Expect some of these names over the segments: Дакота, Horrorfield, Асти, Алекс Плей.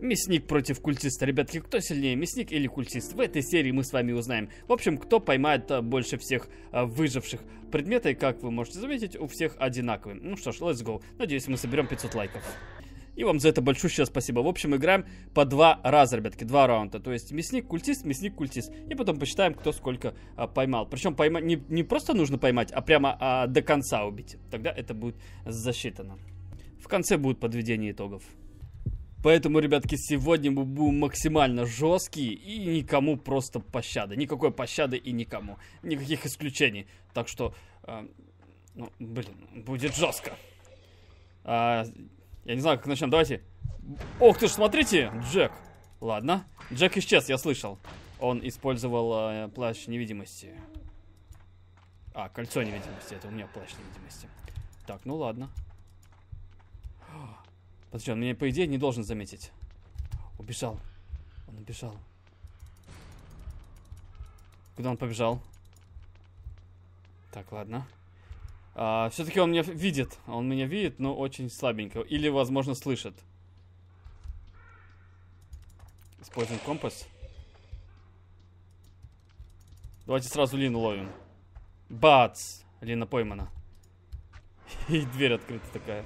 Мясник против культиста. Ребятки, кто сильнее, мясник или культист? В этой серии мы с вами узнаем. В общем, кто поймает больше всех выживших. Предметы, как вы можете заметить, у всех одинаковые. Ну что ж, let's go. Надеюсь, мы соберем 500 лайков. И вам за это большое сейчас спасибо. В общем, играем по 2 раза, ребятки, 2 раунда. То есть мясник-культист, мясник-культист. И потом посчитаем, кто сколько поймал. Причем не просто нужно поймать, а прямо до конца убить. Тогда это будет засчитано. В конце будет подведение итогов. Поэтому, ребятки, сегодня мы будем максимально жесткие и никому просто пощады. Никакой пощады и никому. Никаких исключений. Так что, ну, блин, будет жестко. Я не знаю, как начнем. Давайте. Ох ты ж, смотрите, Джек. Ладно. Джек исчез, я слышал. Он использовал плащ невидимости. А, кольцо невидимости. Это у меня плащ невидимости. Так, ну ладно. Подожди, он меня, по идее, не должен заметить. Убежал. Он убежал. Куда он побежал? Так, ладно. Все-таки он меня видит. Он меня видит, но очень слабенько. Или, возможно, слышит. Используем компас. Давайте сразу Лину ловим. Бац! Лина поймана. И дверь открыта такая.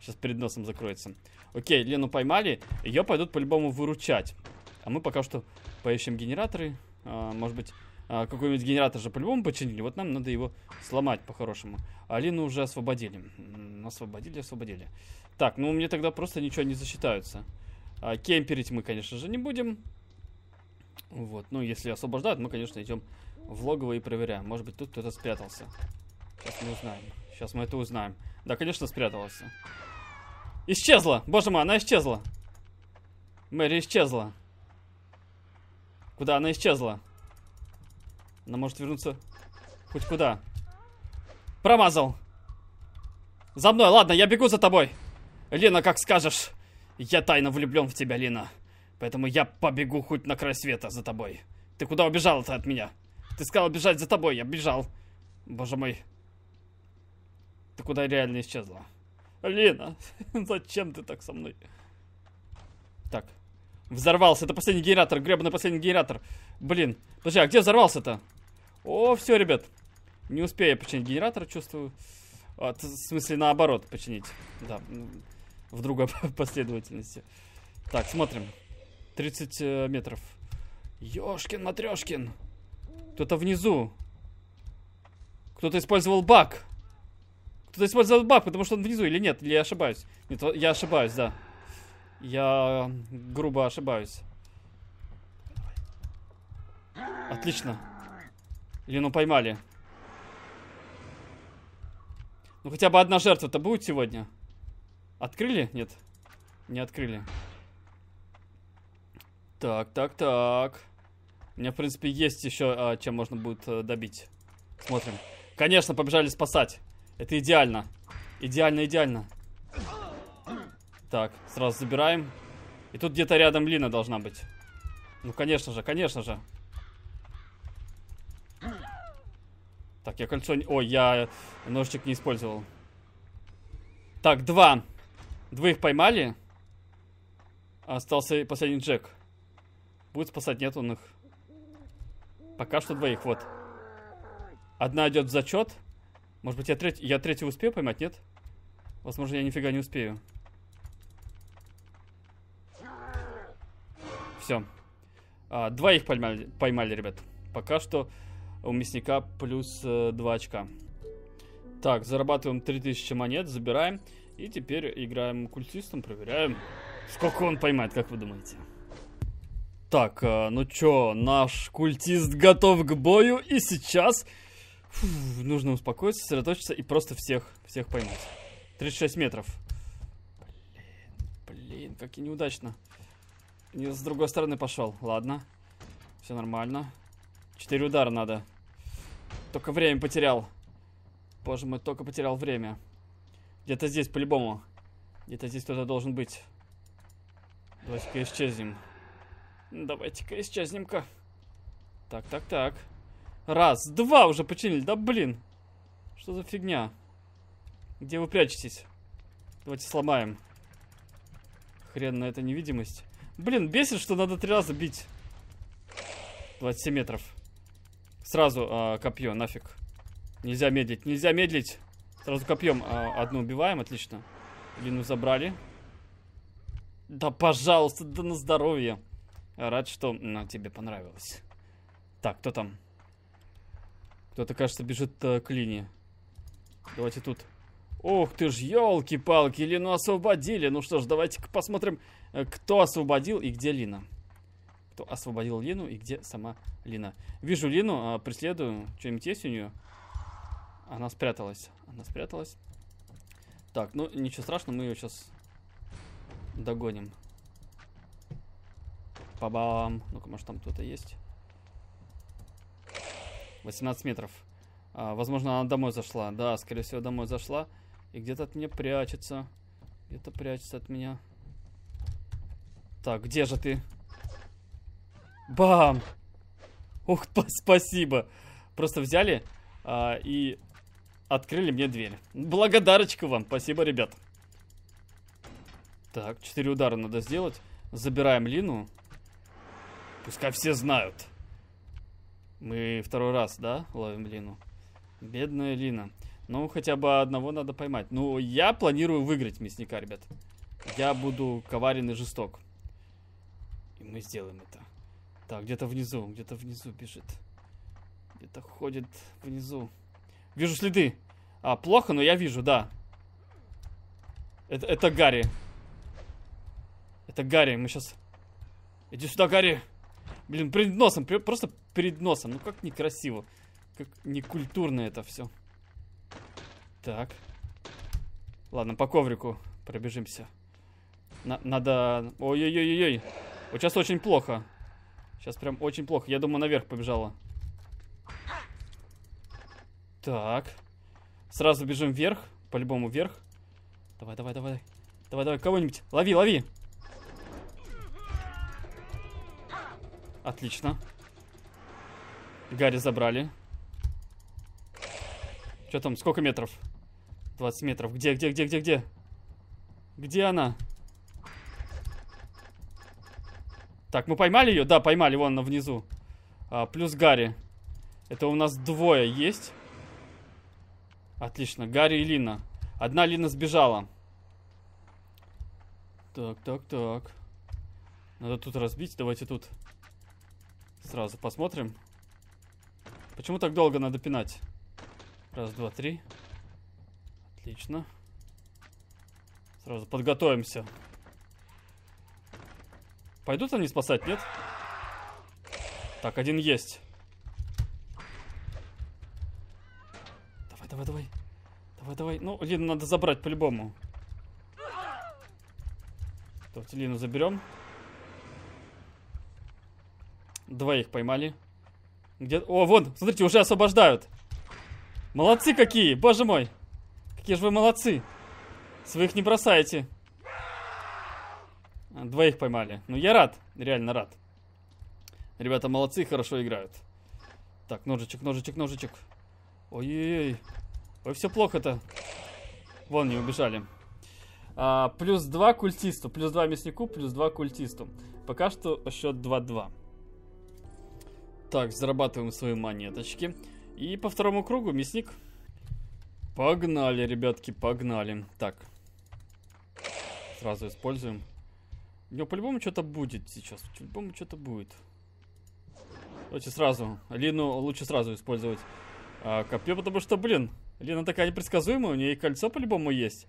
Сейчас перед носом закроется. Окей, Лену поймали. Ее пойдут по-любому выручать. А мы пока что поищем генераторы. Может быть, какой-нибудь генератор же по-любому починили. Вот нам надо его сломать по-хорошему. А Лену уже освободили. Освободили. Так, ну мне тогда просто ничего не засчитаются. Кемперить мы, конечно же, не будем. Вот, ну если освобождают, мы, конечно, идем в логово и проверяем. Может быть, тут кто-то спрятался. Сейчас мы узнаем. Да, конечно, спрятался. Исчезла! Боже мой, она исчезла! Мэри исчезла. Куда она исчезла? Она может вернуться хоть куда. Промазал! За мной, ладно, я бегу за тобой! Лина, как скажешь! Я тайно влюблен в тебя, Лина. Поэтому я побегу хоть на край света за тобой. Ты куда убежала-то от меня? Ты сказала бежать за тобой, я бежал. Боже мой. Ты куда реально исчезла? Лена, зачем ты так со мной? Так, взорвался. Это последний генератор, гребаный последний генератор. Блин, подожди, а где взорвался-то? О, все, ребят. Не успею я починить генератор, чувствую. В смысле, наоборот, починить. Да, в другой последовательности. Так, смотрим. 30 метров. Ёшкин-матрёшкин. Кто-то внизу. Кто-то использовал баг. Кто-то использовал баг, потому что он внизу, или нет? Или я ошибаюсь? Нет, я ошибаюсь, да. Я грубо ошибаюсь. Отлично. Лину поймали. Ну хотя бы одна жертва-то будет сегодня? Открыли? Нет. Не открыли. Так. У меня, в принципе, есть еще, чем можно будет добить. Смотрим. Конечно, побежали спасать. Это идеально. Идеально. Так, сразу забираем. И тут где-то рядом Лина должна быть. Ну, конечно же. Так, я кольцо... Ой, я ножичек не использовал. Так, 2. 2 поймали. Остался последний Джек. Будет спасать? Нет, он их. Пока что 2, вот. Одна идет в зачет. Может быть, я третью успею поймать, нет? Возможно, я нифига не успею. Все. 2 поймали, ребят. Пока что у мясника плюс 2 очка. Так, зарабатываем 3000 монет, забираем. И теперь играем культистом, проверяем, сколько он поймает, как вы думаете. Так, ну чё, наш культист готов к бою. И сейчас... Фу, нужно успокоиться, сосредоточиться и просто всех поймать. 36 метров. Блин, как и неудачно. Я с другой стороны пошел. Ладно, все нормально. 4 удара надо. Только время потерял. Боже мой, только потерял время. Где-то здесь по-любому. Где-то здесь кто-то должен быть. Давайте-ка исчезнем. Так. Раз, 2 уже починили, да блин. Что за фигня? Где вы прячетесь? Давайте сломаем. Хрен на это невидимость. Блин, бесит, что надо 3 раза бить. 27 метров. Сразу копье, нафиг. Нельзя медлить, нельзя медлить. Сразу копьем одну убиваем, отлично. Лину забрали. Да, пожалуйста, да на здоровье. Рад, что тебе понравилось. Так, кто там? Кто-то, кажется, бежит к линии. Давайте тут. Ох ты ж, елки-палки, Лину освободили. Ну что ж, давайте-ка посмотрим, кто освободил и где Лина. Кто освободил Лину и где сама Лина. Вижу Лину, преследую. Что-нибудь есть у нее? Она спряталась. Она спряталась. Так, ну ничего страшного, мы ее сейчас догоним. Па-бам. Ну-ка, может, там кто-то есть. 18 метров. Возможно, она домой зашла. Да, скорее всего, домой зашла. И где-то от меня прячется. Где-то прячется от меня. Так, где же ты? Бам! Ух, спасибо! Просто взяли и открыли мне дверь. Благодарочка вам. Спасибо, ребят. Так, 4 удара надо сделать. Забираем Лину. Пускай все знают. Мы 2-й раз, да, ловим Лину? Бедная Лина. Ну, хотя бы одного надо поймать. Ну, я планирую выиграть мясника, ребят. Я буду коварен и жесток. И мы сделаем это. Так, где-то внизу бежит. Где-то ходит внизу. Вижу следы. Плохо, но я вижу, да. Это Гарри. Это Гарри, мы сейчас... Иди сюда, Гарри. Блин, перед носом, просто перед носом. Ну как некрасиво. Как некультурно это все. Так. Ладно, по коврику пробежимся. Надо... Ой-ой-ой-ой-ой. Вот сейчас очень плохо. Сейчас прям очень плохо. Я думаю, наверх побежала. Так. Сразу бежим вверх. По-любому вверх. Давай-давай-давай. Давай-давай, кого-нибудь. Лови, лови. Отлично. Гарри забрали. Что там? Сколько метров? 20 метров. Где? Где она? Так, мы поймали ее? Да, поймали. Вон она внизу. Плюс Гарри. Это у нас 2 есть. Отлично. Гарри и Лина. Одна Лина сбежала. Так. Надо тут разбить. Давайте тут... Сразу посмотрим. Почему так долго надо пинать? 1, 2, 3. Отлично. Сразу подготовимся. Пойдут они спасать, нет? Так, один есть. Давай. Ну, Лину надо забрать по-любому. Давайте Лину заберем. 2 их поймали. Где... О, вон, смотрите, уже освобождают. Молодцы какие, боже мой. Какие же вы молодцы. Своих не бросаете. 2 их поймали. Ну, я рад, реально рад. Ребята молодцы, хорошо играют. Так, ножичек. Ой-ой-ой. Ой, все плохо-то. Вон, не убежали. Плюс 2 культисту, плюс 2 мяснику, плюс 2 культисту. Пока что счет 2-2. Так, зарабатываем свои монеточки. И по 2-му кругу мясник. Погнали, ребятки, погнали. Так. Сразу используем. У него по-любому что-то будет сейчас. По-любому что-то будет. Давайте сразу. Лину лучше сразу использовать копье, потому что, блин, Лина такая непредсказуемая. У нее и кольцо по-любому есть.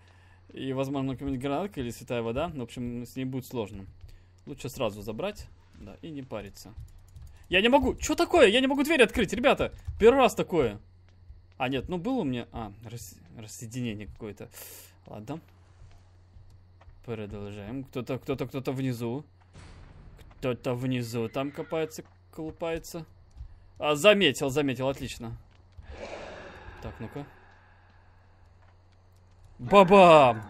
И, возможно, какая-нибудь гранатка или святая вода. В общем, с ней будет сложно. Лучше сразу забрать. Да, и не париться. Я не могу... Что такое? Я не могу дверь открыть, ребята. 1-й раз такое. А, нет, ну было у меня... рассоединение какое-то. Ладно. Продолжаем. Кто-то внизу. Кто-то внизу там копается, колупается. Заметил, отлично. Так, ну-ка. Ба-бам!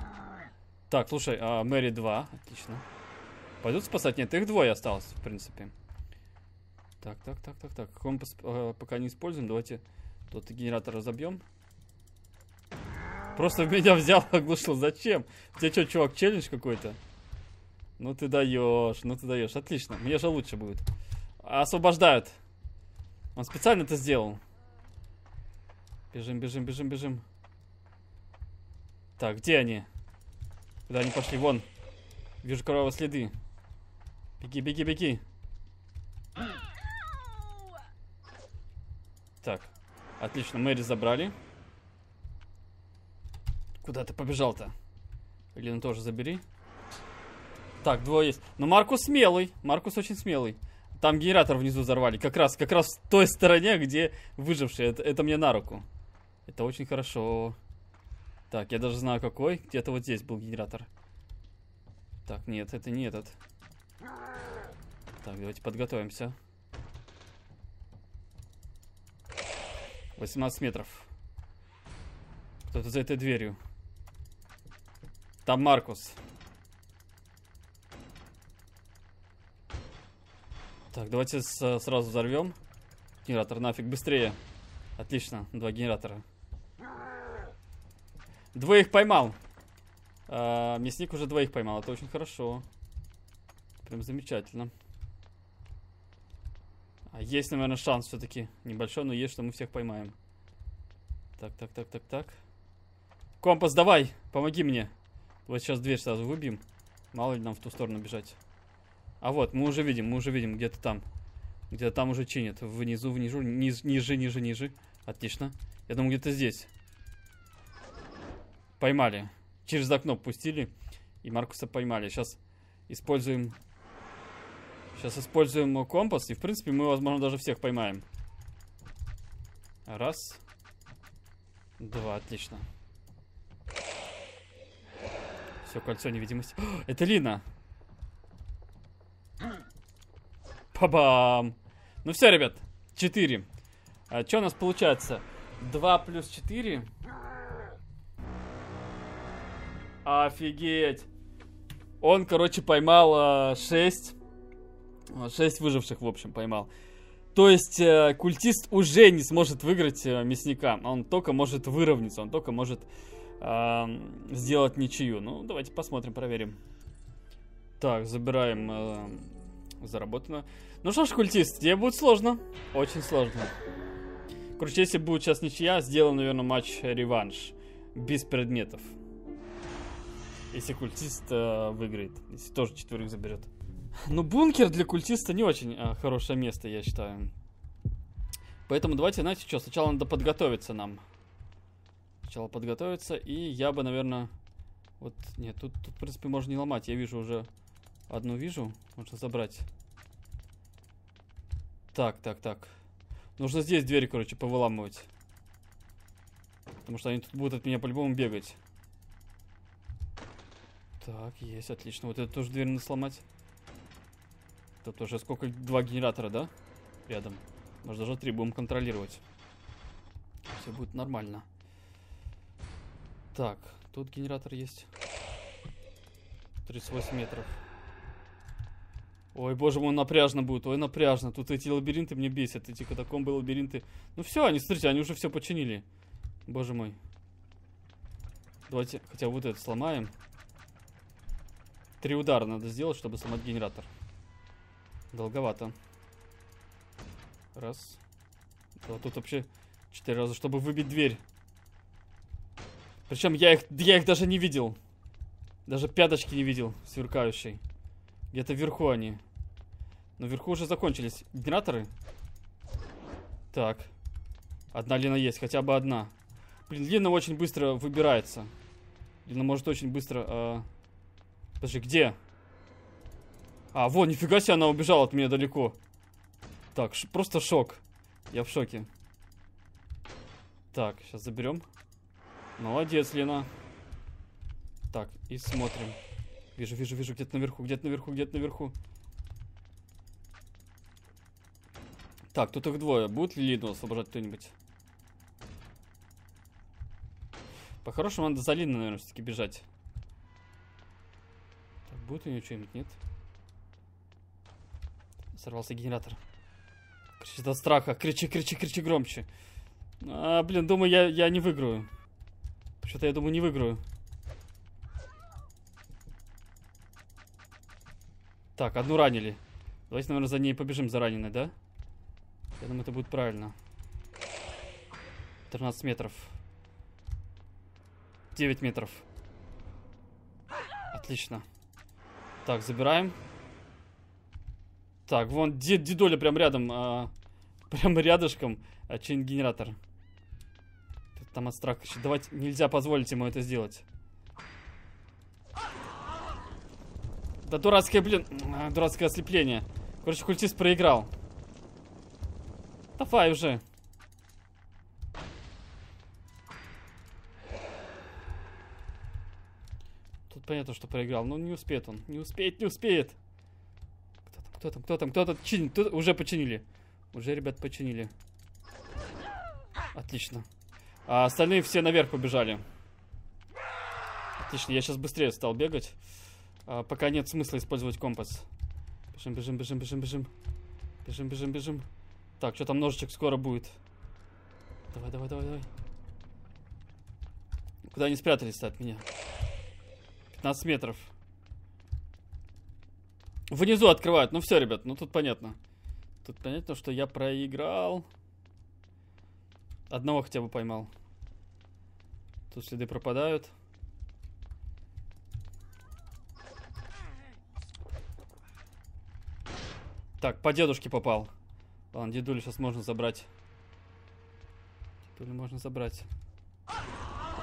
Так, слушай, Мэри 2, отлично. Пойдут спасать? Нет, их 2 осталось, в принципе. Так. Компас пока не используем. Давайте тот генератор разобьем. Просто меня взял, оглушил. Зачем? У тебя что, чувак, челлендж какой-то? Ну ты даешь, ну ты даешь. Отлично, мне же лучше будет. Освобождают. Он специально это сделал. Бежим, бежим, бежим, бежим. Так, где они? Куда они пошли? Вон. Вижу кровавые следы. Беги, беги, беги. Так, отлично, Мэри забрали. Куда ты побежал-то? Лину тоже забери. Так, двое есть. Но Маркус смелый. Маркус очень смелый. Там генератор внизу взорвали. Как раз в той стороне, где выжившие. Это мне на руку. Это очень хорошо. Так, я даже знаю какой. Где-то вот здесь был генератор. Так, нет, это не этот. Так, давайте подготовимся. 18 метров. Кто-то за этой дверью. Там Маркус. Так, давайте сразу взорвем. Генератор нафиг, быстрее. Отлично, два генератора. Двоих поймал. Мясник уже двоих поймал, это очень хорошо. Прям замечательно. Есть, наверное, шанс все-таки. Небольшой, но есть, что мы всех поймаем. Так, так, так, так, так. Компас, давай, помоги мне. Вот сейчас дверь сразу выбьем. Мало ли нам в ту сторону бежать. А вот, мы уже видим, где-то там. Где-то там уже чинят. Внизу, внизу, ниже. Отлично. Я думаю, где-то здесь. Поймали. Через окно пустили. И Маркуса поймали. Сейчас используем компас, и, в принципе, мы, возможно, даже всех поймаем. Раз. Два. Отлично. Все, кольцо невидимости. О, это Лина! Па-бам! Ну все, ребят. 4. А что у нас получается? 2 + 4. Офигеть! Он, короче, поймал 6 выживших, в общем, поймал. То есть культист уже не сможет выиграть мясника. Он только может выровняться, он только может сделать ничью. Ну, давайте посмотрим, проверим. Так, забираем заработанное. Ну что ж, культист, тебе будет сложно. Очень сложно. Короче, если будет сейчас ничья, сделаем, наверное, матч-реванш. Без предметов. Если культист выиграет. Если тоже 4 заберет. Но бункер для культиста не очень хорошее место, я считаю. Поэтому давайте, знаете что, сначала надо подготовиться нам. Сначала подготовиться, и я бы, наверное... Вот, нет, тут в принципе, можно не ломать. Я вижу уже... Одну вижу. Можно забрать. Так, так, так. Нужно здесь двери, короче, повыламывать. Потому что они тут будут от меня по-любому бегать. Так, есть, отлично. Вот эту тоже дверь надо сломать. Тут уже сколько? 2 генератора, да? Рядом. Может, даже 3 будем контролировать. Все будет нормально. Так, тут генератор есть. 38 метров. Ой, боже мой, напряжно будет. Ой, напряжно. Тут эти лабиринты мне бесят. Эти катакомбы, лабиринты. Ну все, они, смотрите, они уже все починили. Боже мой. Давайте хотя бы вот это сломаем. 3 удара надо сделать, чтобы сломать генератор. Долговато. Раз. А тут вообще 4 раза, чтобы выбить дверь. Причем я их даже не видел. Даже пяточки не видел сверкающей. Где-то вверху они. Но вверху уже закончились генераторы. Так. Одна Лина есть, хотя бы одна. Блин, Лина очень быстро выбирается. Лина может очень быстро... Подожди, где? А, вон, нифига себе, она убежала от меня далеко. Так, просто шок. Я в шоке. Так, сейчас заберем. Молодец, Лена. Так, и смотрим. Вижу, где-то наверху. Так, тут их двое. Будет ли Лину освобождать кто-нибудь? По-хорошему, надо за Лину, наверное, все-таки бежать. Так, будет у нее что-нибудь? Нет? Сорвался генератор. Кричит от страха. Кричи громче. А, блин, думаю, я не выиграю. Что-то я думаю, не выиграю. Так, одну ранили. Давайте, наверное, за ней побежим, за раненой, да? Я думаю, это будет правильно. 13 метров. 9 метров. Отлично. Так, забираем. Так, вон дедуля прям рядом. Прям рядышком. Чейн-генератор. Там от страха. Давайте, нельзя позволить ему это сделать. Да дурацкое, блин, дурацкое ослепление. Короче, культист проиграл. Давай уже. Тут понятно, что проиграл, но не успеет он. Не успеет. Кто там? Чинит. Тут уже починили. Уже, ребят, починили. Отлично. А остальные все наверх побежали. Отлично, я сейчас быстрее стал бегать. Пока нет смысла использовать компас. Бежим. Так, что там ножичек скоро будет. Давай. Куда они спрятались-то от меня? 15 метров. Внизу открывают. Ну все, ребят, ну тут понятно. Тут понятно, что я проиграл. Одного хотя бы поймал. Тут следы пропадают. Так, по дедушке попал. Ладно, дедулю сейчас можно забрать. Дедулю можно забрать.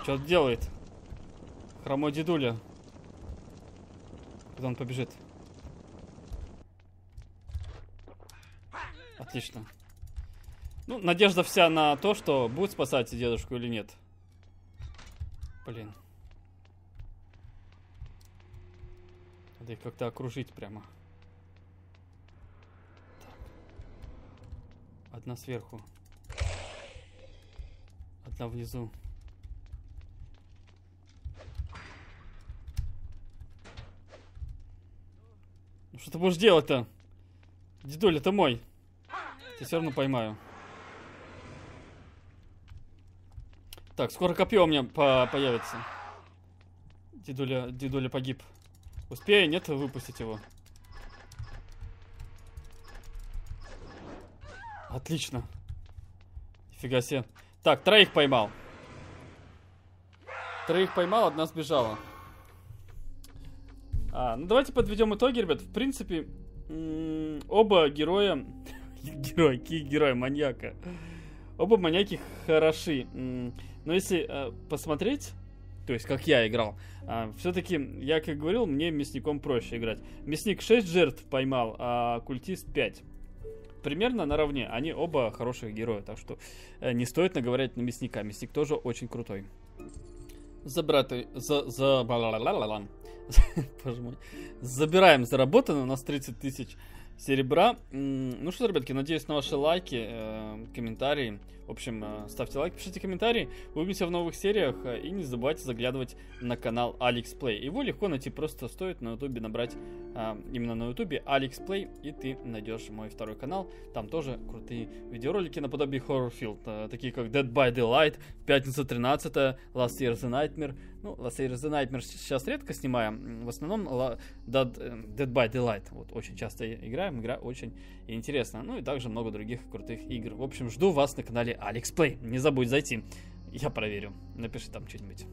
Что он делает? Хромой дедуля. Куда он побежит? Отлично. Ну, надежда вся на то, что будет спасать дедушку или нет. Блин. Надо их как-то окружить прямо. Одна сверху. Одна внизу. Ну что ты будешь делать-то? Дедуля, ты мой. Ты все равно поймаю. Так, скоро копье у меня появится. Дедуля погиб. Успею, нет, выпустить его. Отлично. Нифига себе. Так, троих поймал. Одна сбежала. Ну давайте подведем итоги, ребят. В принципе, оба героя... Герои маньяка. Оба маньяки хороши. Но если посмотреть... То есть, как я играл. Все-таки, я как говорил, мне мясником проще играть. Мясник 6 жертв поймал, а культист 5. Примерно наравне. Они оба хороших героя. Так что не стоит наговаривать на мясника. Мясник тоже очень крутой. Забираем заработанное. У нас 30 тысяч серебра. Ну что, ребятки, надеюсь на ваши лайки, комментарии. В общем, ставьте лайк, пишите комментарии. Увидимся в новых сериях. И не забывайте заглядывать на канал Алекс Плей. Его легко найти, просто стоит на ютубе набрать, именно на ютубе Алекс Плей, и ты найдешь мой второй канал. Там тоже крутые видеоролики наподобие Horrorfield, такие как Dead by Daylight, Пятница 13, Last Year the Nightmare. Ну, Last Year the Nightmare сейчас редко снимаем. В основном Dead by Daylight. Вот очень часто играем. Игра очень интересна. Ну и также много других крутых игр. В общем, жду вас на канале Алекс Плей. Не забудь зайти. Я проверю. Напиши там что-нибудь.